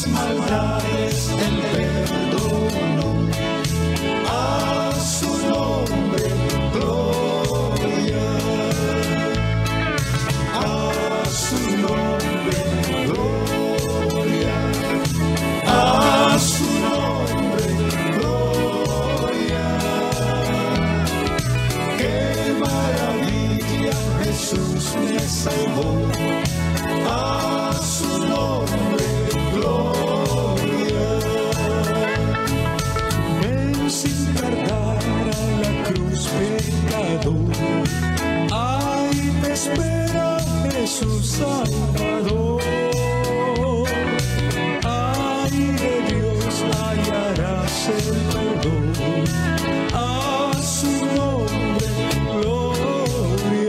mis maldades Él perdonó. A su nombre, gloria. A su nombre, gloria. A su nombre, gloria. Qué maravilla, Jesús me salvó. A su nombre, gloria. Ven sin tardar a la cruz, pecador. Ahí te espera Jesús Salvador. Ahí de Dios hallarás el perdón. A su nombre, gloria.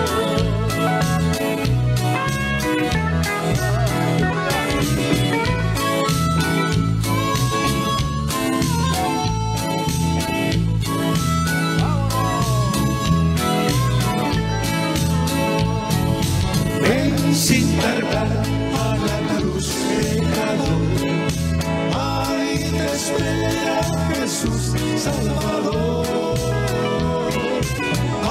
Sin tardar a la cruz, pecador, ahí te espera Jesús Salvador.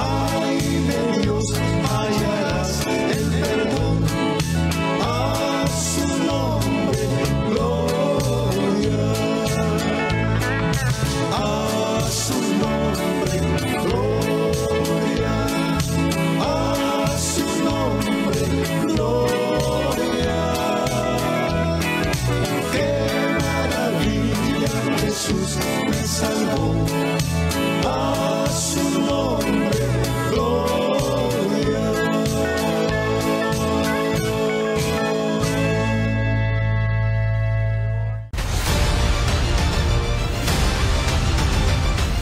Ahí de Dios hallarás el perdón. A su nombre, gloria. A su nombre, gloria. Jesús me salvó, a su nombre, gloria.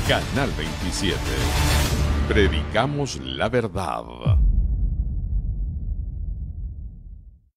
Canal 27. Predicamos la verdad.